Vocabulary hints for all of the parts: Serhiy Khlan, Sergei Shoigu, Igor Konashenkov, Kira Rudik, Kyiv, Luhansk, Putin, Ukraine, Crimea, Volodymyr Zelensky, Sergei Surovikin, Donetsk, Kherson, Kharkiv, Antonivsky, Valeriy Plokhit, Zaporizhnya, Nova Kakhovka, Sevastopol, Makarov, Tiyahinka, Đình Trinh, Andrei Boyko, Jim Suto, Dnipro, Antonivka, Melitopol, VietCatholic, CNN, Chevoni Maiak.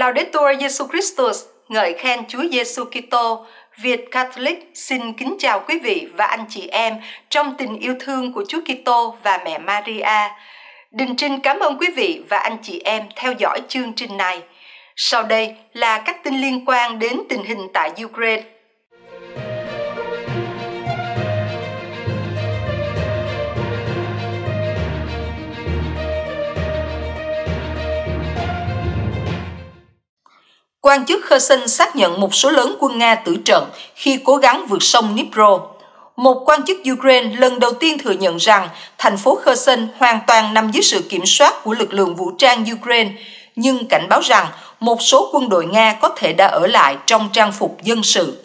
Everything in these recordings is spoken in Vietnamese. Laudetur Jesu Christus, ngợi khen Chúa Giêsu Kitô. Việt Catholic xin kính chào quý vị và anh chị em trong tình yêu thương của Chúa Kitô và Mẹ Maria. Đình Trinh cảm ơn quý vị và anh chị em theo dõi chương trình này. Sau đây là các tin liên quan đến tình hình tại Ukraine. Quan chức Kherson xác nhận một số lớn quân Nga tử trận khi cố gắng vượt sông Dnipro. Một quan chức Ukraine lần đầu tiên thừa nhận rằng thành phố Kherson hoàn toàn nằm dưới sự kiểm soát của lực lượng vũ trang Ukraine, nhưng cảnh báo rằng một số quân đội Nga có thể đã ở lại trong trang phục dân sự.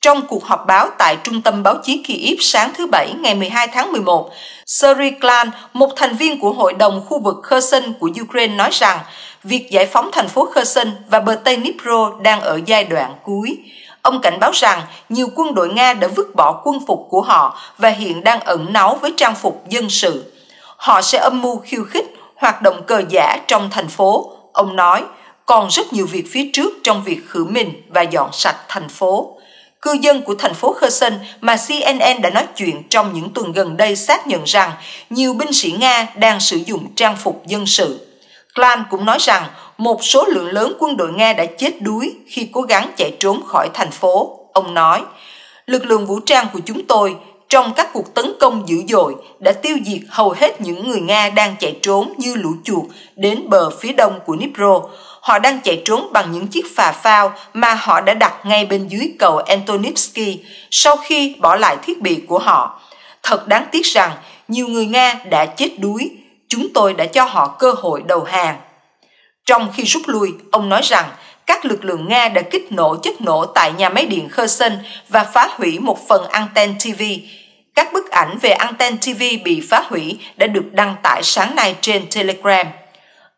Trong cuộc họp báo tại Trung tâm Báo chí Kyiv sáng thứ Bảy ngày 12 tháng 11, Serhiy Khlan, một thành viên của Hội đồng khu vực Kherson của Ukraine nói rằng việc giải phóng thành phố Kherson và bờ Tây Dnipro đang ở giai đoạn cuối. Ông cảnh báo rằng nhiều quân đội Nga đã vứt bỏ quân phục của họ và hiện đang ẩn náu với trang phục dân sự. Họ sẽ âm mưu khiêu khích, hoạt động cờ giả trong thành phố. Ông nói, còn rất nhiều việc phía trước trong việc khử mình và dọn sạch thành phố. Cư dân của thành phố Kherson mà CNN đã nói chuyện trong những tuần gần đây xác nhận rằng nhiều binh sĩ Nga đang sử dụng trang phục dân sự. Khlan cũng nói rằng một số lượng lớn quân đội Nga đã chết đuối khi cố gắng chạy trốn khỏi thành phố. Ông nói, lực lượng vũ trang của chúng tôi trong các cuộc tấn công dữ dội đã tiêu diệt hầu hết những người Nga đang chạy trốn như lũ chuột đến bờ phía đông của Dnipro. Họ đang chạy trốn bằng những chiếc phà phao mà họ đã đặt ngay bên dưới cầu Antonivsky sau khi bỏ lại thiết bị của họ. Thật đáng tiếc rằng nhiều người Nga đã chết đuối. Chúng tôi đã cho họ cơ hội đầu hàng. Trong khi rút lui, ông nói rằng các lực lượng Nga đã kích nổ chất nổ tại nhà máy điện Kherson và phá hủy một phần anten TV. Các bức ảnh về anten TV bị phá hủy đã được đăng tải sáng nay trên Telegram.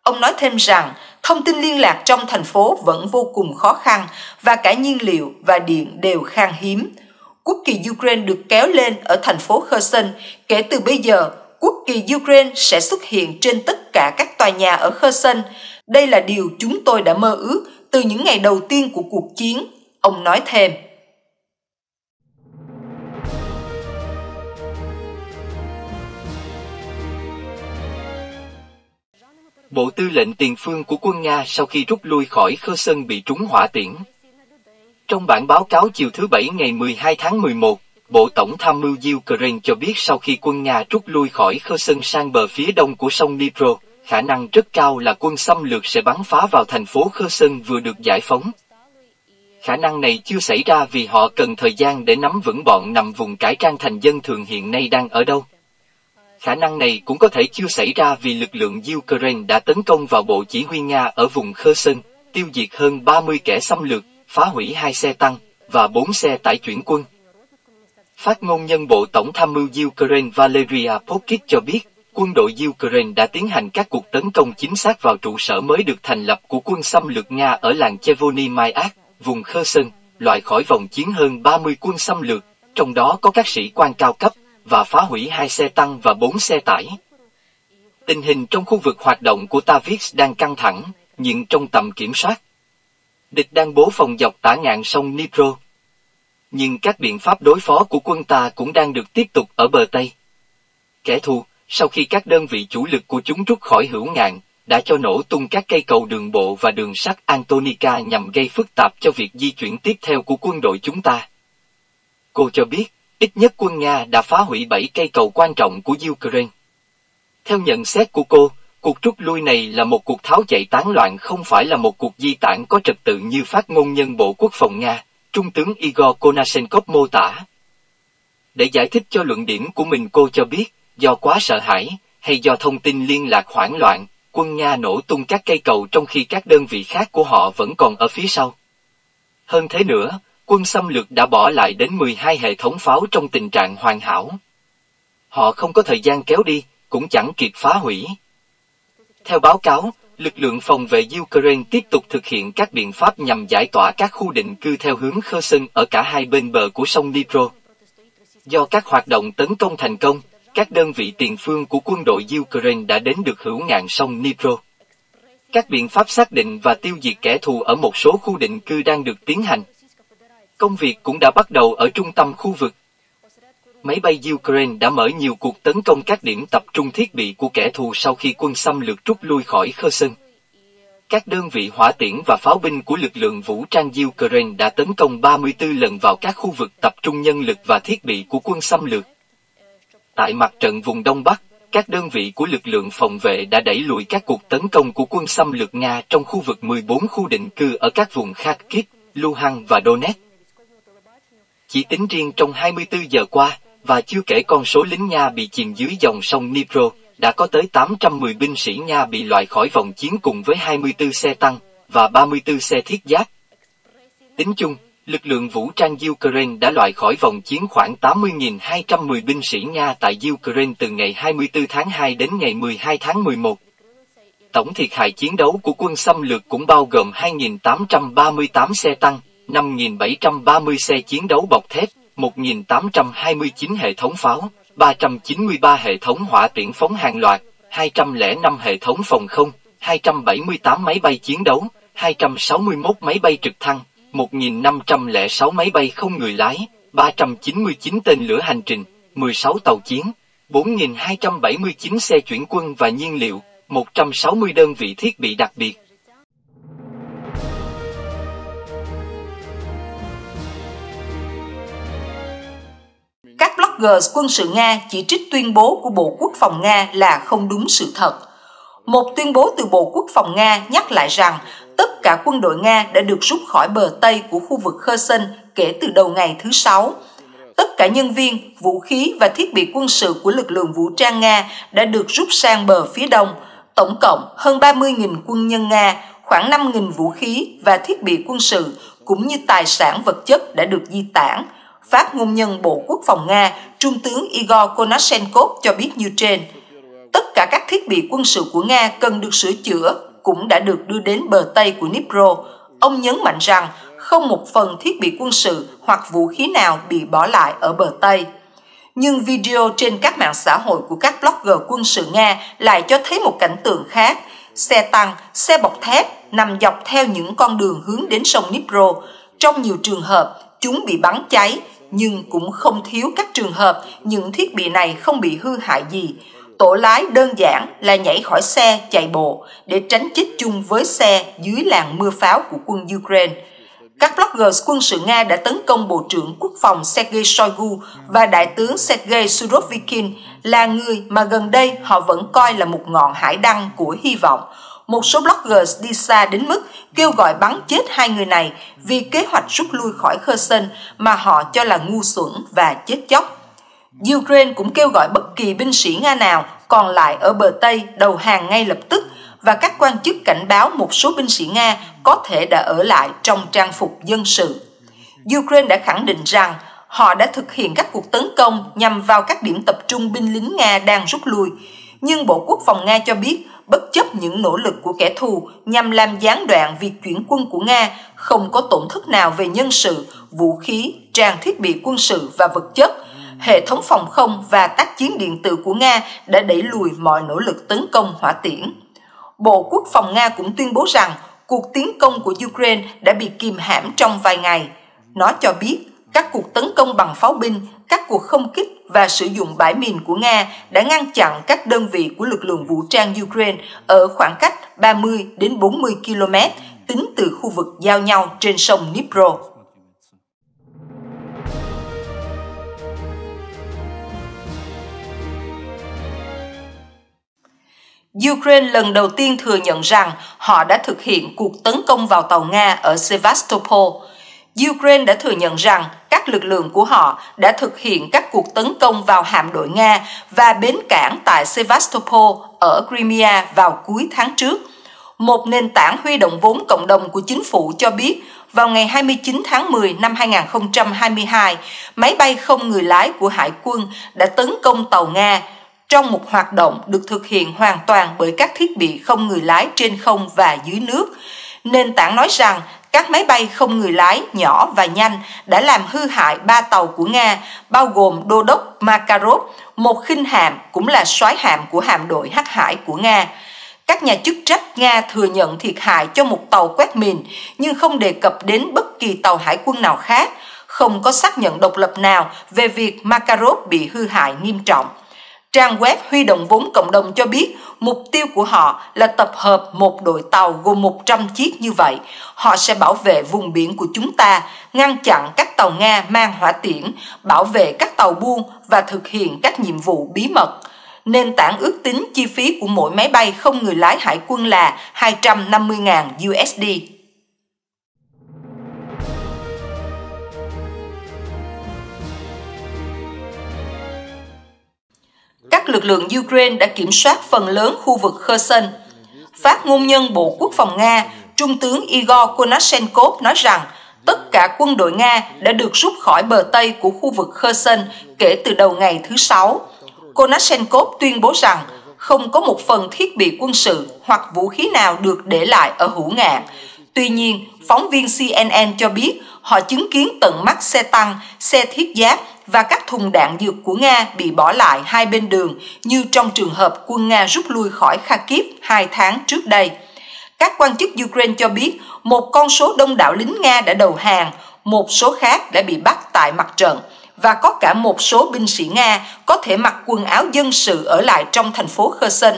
Ông nói thêm rằng thông tin liên lạc trong thành phố vẫn vô cùng khó khăn và cả nhiên liệu và điện đều khan hiếm. Quốc kỳ Ukraine được kéo lên ở thành phố Kherson. Kể từ bây giờ, quốc kỳ Ukraine sẽ xuất hiện trên tất cả các tòa nhà ở Kherson. Đây là điều chúng tôi đã mơ ước từ những ngày đầu tiên của cuộc chiến, ông nói thêm. Bộ tư lệnh tiền phương của quân Nga sau khi rút lui khỏi Kherson bị trúng hỏa tiễn. Trong bản báo cáo chiều thứ Bảy ngày 12 tháng 11, Bộ Tổng tham mưu Ukraine cho biết sau khi quân Nga rút lui khỏi Kherson sang bờ phía đông của sông Dnipro, khả năng rất cao là quân xâm lược sẽ bắn phá vào thành phố Kherson vừa được giải phóng. Khả năng này chưa xảy ra vì họ cần thời gian để nắm vững bọn nằm vùng cải trang thành dân thường hiện nay đang ở đâu. Khả năng này cũng có thể chưa xảy ra vì lực lượng Ukraine đã tấn công vào bộ chỉ huy Nga ở vùng Kherson, tiêu diệt hơn 30 kẻ xâm lược, phá hủy 2 xe tăng và 4 xe tải chuyển quân. Phát ngôn nhân Bộ Tổng tham mưu Ukraine Valeriy Plokhit cho biết, quân đội Ukraine đã tiến hành các cuộc tấn công chính xác vào trụ sở mới được thành lập của quân xâm lược Nga ở làng Chevoni Maiak, vùng Kherson, loại khỏi vòng chiến hơn 30 quân xâm lược, trong đó có các sĩ quan cao cấp, và phá hủy 2 xe tăng và 4 xe tải. Tình hình trong khu vực hoạt động của Taviz đang căng thẳng, nhưng trong tầm kiểm soát. Địch đang bố phòng dọc tả ngạn sông Dnipro. Nhưng các biện pháp đối phó của quân ta cũng đang được tiếp tục ở bờ Tây. Kẻ thù, sau khi các đơn vị chủ lực của chúng rút khỏi hữu ngạn, đã cho nổ tung các cây cầu đường bộ và đường sắt Antonivka nhằm gây phức tạp cho việc di chuyển tiếp theo của quân đội chúng ta. Cô cho biết, ít nhất quân Nga đã phá hủy 7 cây cầu quan trọng của Ukraine. Theo nhận xét của cô, cuộc rút lui này là một cuộc tháo chạy tán loạn không phải là một cuộc di tản có trật tự như phát ngôn nhân Bộ Quốc phòng Nga, Trung tướng Igor Konashenkov mô tả. Để giải thích cho luận điểm của mình cô cho biết, do quá sợ hãi, hay do thông tin liên lạc hoảng loạn, quân Nga nổ tung các cây cầu trong khi các đơn vị khác của họ vẫn còn ở phía sau. Hơn thế nữa, quân xâm lược đã bỏ lại đến 12 hệ thống pháo trong tình trạng hoàn hảo. Họ không có thời gian kéo đi, cũng chẳng kịp phá hủy. Theo báo cáo, lực lượng phòng vệ Ukraine tiếp tục thực hiện các biện pháp nhằm giải tỏa các khu định cư theo hướng Kherson ở cả hai bên bờ của sông Dnipro. Do các hoạt động tấn công thành công, các đơn vị tiền phương của quân đội Ukraine đã đến được hữu ngạn sông Dnipro. Các biện pháp xác định và tiêu diệt kẻ thù ở một số khu định cư đang được tiến hành. Công việc cũng đã bắt đầu ở trung tâm khu vực. Máy bay Ukraine đã mở nhiều cuộc tấn công các điểm tập trung thiết bị của kẻ thù sau khi quân xâm lược rút lui khỏi Kherson. Các đơn vị hỏa tiễn và pháo binh của lực lượng vũ trang Ukraine đã tấn công 34 lần vào các khu vực tập trung nhân lực và thiết bị của quân xâm lược. Tại mặt trận vùng Đông Bắc, các đơn vị của lực lượng phòng vệ đã đẩy lùi các cuộc tấn công của quân xâm lược Nga trong khu vực 14 khu định cư ở các vùng Kharkiv, Luhansk và Donetsk. Chỉ tính riêng trong 24 giờ qua, và chưa kể con số lính Nga bị chìm dưới dòng sông Dnipro, đã có tới 810 binh sĩ Nga bị loại khỏi vòng chiến cùng với 24 xe tăng và 34 xe thiết giáp. Tính chung, lực lượng vũ trang Ukraine đã loại khỏi vòng chiến khoảng 80.210 binh sĩ Nga tại Ukraine từ ngày 24 tháng 2 đến ngày 12 tháng 11. Tổng thiệt hại chiến đấu của quân xâm lược cũng bao gồm 2.838 xe tăng, 5.730 xe chiến đấu bọc thép, 1.829 hệ thống pháo, 393 hệ thống hỏa tiễn phóng hàng loạt, 205 hệ thống phòng không, 278 máy bay chiến đấu, 261 máy bay trực thăng, 1.506 máy bay không người lái, 399 tên lửa hành trình, 16 tàu chiến, 4.279 xe chuyển quân và nhiên liệu, 160 đơn vị thiết bị đặc biệt. Các blogger quân sự Nga chỉ trích tuyên bố của Bộ Quốc phòng Nga là không đúng sự thật. Một tuyên bố từ Bộ Quốc phòng Nga nhắc lại rằng tất cả quân đội Nga đã được rút khỏi bờ Tây của khu vực Kherson kể từ đầu ngày thứ Sáu. Tất cả nhân viên, vũ khí và thiết bị quân sự của lực lượng vũ trang Nga đã được rút sang bờ phía đông. Tổng cộng hơn 30.000 quân nhân Nga, khoảng 5.000 vũ khí và thiết bị quân sự cũng như tài sản vật chất đã được di tản. Phát ngôn nhân Bộ Quốc phòng Nga, Trung tướng Igor Konashenkov cho biết như trên. Tất cả các thiết bị quân sự của Nga cần được sửa chữa cũng đã được đưa đến bờ Tây của Dnipro. Ông nhấn mạnh rằng không một phần thiết bị quân sự hoặc vũ khí nào bị bỏ lại ở bờ Tây. Nhưng video trên các mạng xã hội của các blogger quân sự Nga lại cho thấy một cảnh tượng khác. Xe tăng, xe bọc thép nằm dọc theo những con đường hướng đến sông Dnipro. Trong nhiều trường hợp, chúng bị bắn cháy, nhưng cũng không thiếu các trường hợp những thiết bị này không bị hư hại gì. Tổ lái đơn giản là nhảy khỏi xe chạy bộ để tránh chết chung với xe dưới làn mưa pháo của quân Ukraine. Các bloggers quân sự Nga đã tấn công Bộ trưởng Quốc phòng Sergei Shoigu và Đại tướng Sergei Surovikin là người mà gần đây họ vẫn coi là một ngọn hải đăng của hy vọng. Một số bloggers đi xa đến mức kêu gọi bắn chết hai người này vì kế hoạch rút lui khỏi Kherson mà họ cho là ngu xuẩn và chết chóc. Ukraine cũng kêu gọi bất kỳ binh sĩ Nga nào còn lại ở bờ Tây đầu hàng ngay lập tức và các quan chức cảnh báo một số binh sĩ Nga có thể đã ở lại trong trang phục dân sự. Ukraine đã khẳng định rằng họ đã thực hiện các cuộc tấn công nhằm vào các điểm tập trung binh lính Nga đang rút lui. Nhưng Bộ Quốc phòng Nga cho biết bất chấp những nỗ lực của kẻ thù nhằm làm gián đoạn việc chuyển quân của Nga, không có tổn thất nào về nhân sự, vũ khí, trang thiết bị quân sự và vật chất. Hệ thống phòng không và tác chiến điện tử của Nga đã đẩy lùi mọi nỗ lực tấn công hỏa tiễn. Bộ Quốc phòng Nga cũng tuyên bố rằng cuộc tiến công của Ukraine đã bị kìm hãm trong vài ngày. Nó cho biết các cuộc tấn công bằng pháo binh, các cuộc không kích và sử dụng bãi mìn của Nga đã ngăn chặn các đơn vị của lực lượng vũ trang Ukraine ở khoảng cách 30 đến 40 km tính từ khu vực giao nhau trên sông Dnipro. Ukraine lần đầu tiên thừa nhận rằng họ đã thực hiện cuộc tấn công vào tàu Nga ở Sevastopol. Ukraine đã thừa nhận rằng các lực lượng của họ đã thực hiện các cuộc tấn công vào hạm đội Nga và bến cảng tại Sevastopol ở Crimea vào cuối tháng trước. Một nền tảng huy động vốn cộng đồng của chính phủ cho biết, vào ngày 29 tháng 10 năm 2022, máy bay không người lái của Hải quân đã tấn công tàu Nga trong một hoạt động được thực hiện hoàn toàn bởi các thiết bị không người lái trên không và dưới nước. Nền tảng nói rằng các máy bay không người lái nhỏ và nhanh đã làm hư hại 3 tàu của Nga, bao gồm đô đốc Makarov, một khinh hạm cũng là soái hạm của hạm đội Hắc Hải của Nga. Các nhà chức trách Nga thừa nhận thiệt hại cho một tàu quét mìn nhưng không đề cập đến bất kỳ tàu hải quân nào khác, không có xác nhận độc lập nào về việc Makarov bị hư hại nghiêm trọng. Trang web huy động vốn cộng đồng cho biết mục tiêu của họ là tập hợp một đội tàu gồm 100 chiếc như vậy. Họ sẽ bảo vệ vùng biển của chúng ta, ngăn chặn các tàu Nga mang hỏa tiễn, bảo vệ các tàu buôn và thực hiện các nhiệm vụ bí mật. Nền tảng ước tính chi phí của mỗi máy bay không người lái hải quân là 250.000 USD. Các lực lượng Ukraine đã kiểm soát phần lớn khu vực Kherson. Phát ngôn nhân Bộ Quốc phòng Nga, Trung tướng Igor Konashenkov nói rằng tất cả quân đội Nga đã được rút khỏi bờ Tây của khu vực Kherson kể từ đầu ngày thứ Sáu. Konashenkov tuyên bố rằng không có một phần thiết bị quân sự hoặc vũ khí nào được để lại ở hữu Nga. Tuy nhiên, phóng viên CNN cho biết họ chứng kiến tận mắt xe tăng, xe thiết giáp và các thùng đạn dược của Nga bị bỏ lại hai bên đường như trong trường hợp quân Nga rút lui khỏi Kharkiv 2 tháng trước đây. Các quan chức Ukraine cho biết một con số đông đảo lính Nga đã đầu hàng, một số khác đã bị bắt tại mặt trận, và có cả một số binh sĩ Nga có thể mặc quần áo dân sự ở lại trong thành phố Kherson.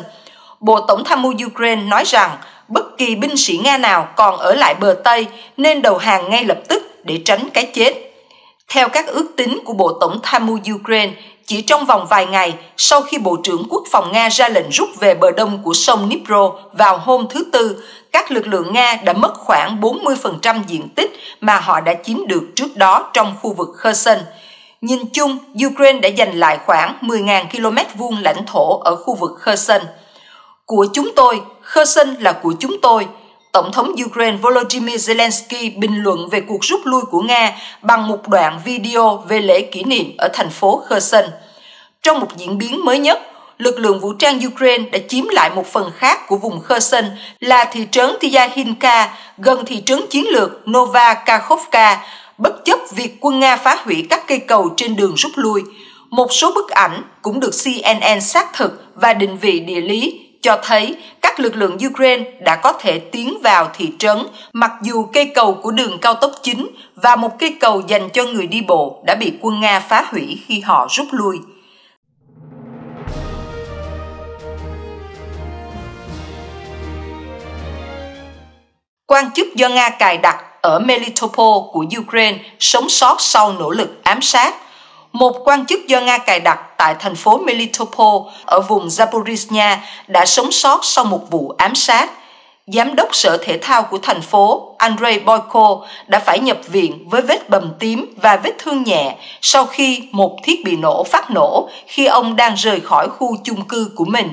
Bộ Tổng tham mưu Ukraine nói rằng bất kỳ binh sĩ Nga nào còn ở lại bờ Tây nên đầu hàng ngay lập tức để tránh cái chết. Theo các ước tính của Bộ Tổng tham mưu Ukraine, chỉ trong vòng vài ngày sau khi Bộ trưởng Quốc phòng Nga ra lệnh rút về bờ đông của sông Dnipro vào hôm thứ Tư, các lực lượng Nga đã mất khoảng 40% diện tích mà họ đã chiếm được trước đó trong khu vực Kherson. Nhìn chung, Ukraine đã giành lại khoảng 10.000 km vuông lãnh thổ ở khu vực Kherson. Của chúng tôi, Kherson là của chúng tôi. Tổng thống Ukraine Volodymyr Zelensky bình luận về cuộc rút lui của Nga bằng một đoạn video về lễ kỷ niệm ở thành phố Kherson. Trong một diễn biến mới nhất, lực lượng vũ trang Ukraine đã chiếm lại một phần khác của vùng Kherson là thị trấn Tiyahinka, gần thị trấn chiến lược Nova Kakhovka, bất chấp việc quân Nga phá hủy các cây cầu trên đường rút lui. Một số bức ảnh cũng được CNN xác thực và định vị địa lý cho thấy các lực lượng Ukraine đã có thể tiến vào thị trấn mặc dù cây cầu của đường cao tốc chính và một cây cầu dành cho người đi bộ đã bị quân Nga phá hủy khi họ rút lui. Quan chức do Nga cài đặt ở Melitopol của Ukraine sống sót sau nỗ lực ám sát. Một quan chức do Nga cài đặt tại thành phố Melitopol ở vùng Zaporizhnya đã sống sót sau một vụ ám sát. Giám đốc sở thể thao của thành phố Andrei Boyko đã phải nhập viện với vết bầm tím và vết thương nhẹ sau khi một thiết bị nổ phát nổ khi ông đang rời khỏi khu chung cư của mình.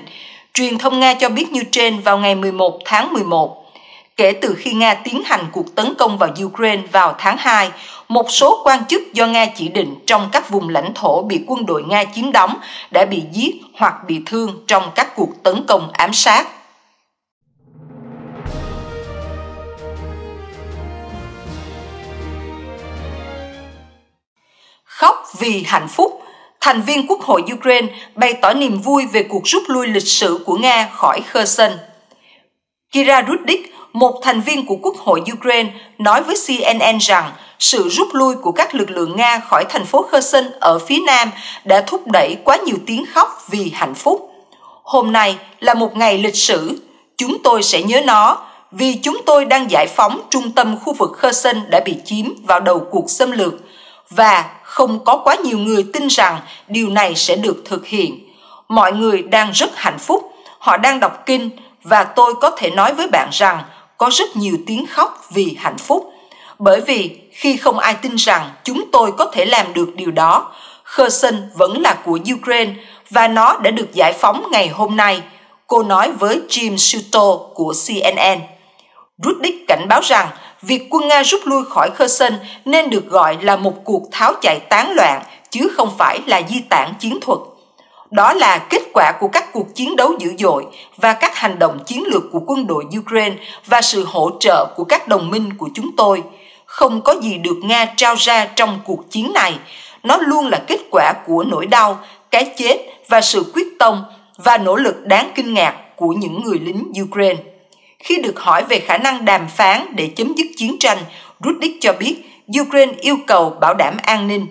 Truyền thông Nga cho biết như trên vào ngày 11 tháng 11. Kể từ khi Nga tiến hành cuộc tấn công vào Ukraine vào tháng 2, một số quan chức do Nga chỉ định trong các vùng lãnh thổ bị quân đội Nga chiếm đóng đã bị giết hoặc bị thương trong các cuộc tấn công ám sát. Khóc vì hạnh phúc, thành viên Quốc hội Ukraine bày tỏ niềm vui về cuộc rút lui lịch sử của Nga khỏi Kherson. Kira Rudik, một thành viên của Quốc hội Ukraine, nói với CNN rằng sự rút lui của các lực lượng Nga khỏi thành phố Kherson ở phía nam đã thúc đẩy quá nhiều tiếng khóc vì hạnh phúc. Hôm nay là một ngày lịch sử, chúng tôi sẽ nhớ nó vì chúng tôi đang giải phóng trung tâm khu vực Kherson đã bị chiếm vào đầu cuộc xâm lược và không có quá nhiều người tin rằng điều này sẽ được thực hiện. Mọi người đang rất hạnh phúc, họ đang đọc kinh và tôi có thể nói với bạn rằng có rất nhiều tiếng khóc vì hạnh phúc. Bởi vì khi không ai tin rằng chúng tôi có thể làm được điều đó, Kherson vẫn là của Ukraine và nó đã được giải phóng ngày hôm nay, cô nói với Jim Suto của CNN. Rudik cảnh báo rằng việc quân Nga rút lui khỏi Kherson nên được gọi là một cuộc tháo chạy tán loạn chứ không phải là di tản chiến thuật. Đó là kết quả của các cuộc chiến đấu dữ dội và các hành động chiến lược của quân đội Ukraine và sự hỗ trợ của các đồng minh của chúng tôi. Không có gì được Nga trao ra trong cuộc chiến này. Nó luôn là kết quả của nỗi đau, cái chết và sự quyết tâm và nỗ lực đáng kinh ngạc của những người lính Ukraine. Khi được hỏi về khả năng đàm phán để chấm dứt chiến tranh, Rudik cho biết Ukraine yêu cầu bảo đảm an ninh.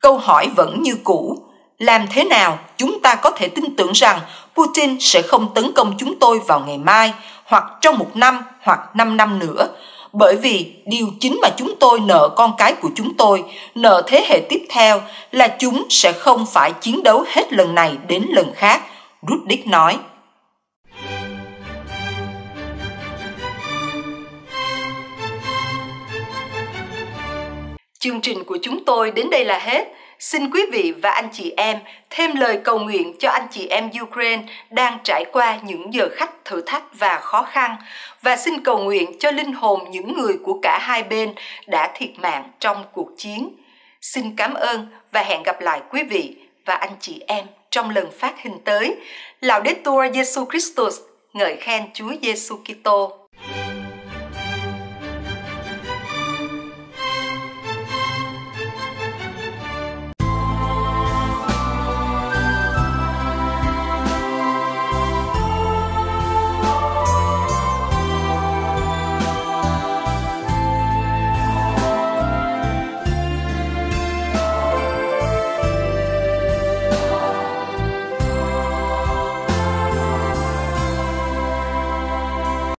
Câu hỏi vẫn như cũ, làm thế nào chúng ta có thể tin tưởng rằng Putin sẽ không tấn công chúng tôi vào ngày mai, hoặc trong 1 năm, hoặc 5 năm nữa? Bởi vì điều chính mà chúng tôi nợ con cái của chúng tôi, nợ thế hệ tiếp theo là chúng sẽ không phải chiến đấu hết lần này đến lần khác, Rudik nói. Chương trình của chúng tôi đến đây là hết. Xin quý vị và anh chị em thêm lời cầu nguyện cho anh chị em Ukraine đang trải qua những giờ khắc thử thách và khó khăn, và xin cầu nguyện cho linh hồn những người của cả hai bên đã thiệt mạng trong cuộc chiến. Xin cảm ơn và hẹn gặp lại quý vị và anh chị em trong lần phát hình tới. Laudetur Jesu Christus, ngợi khen Chúa Giêsu Kitô.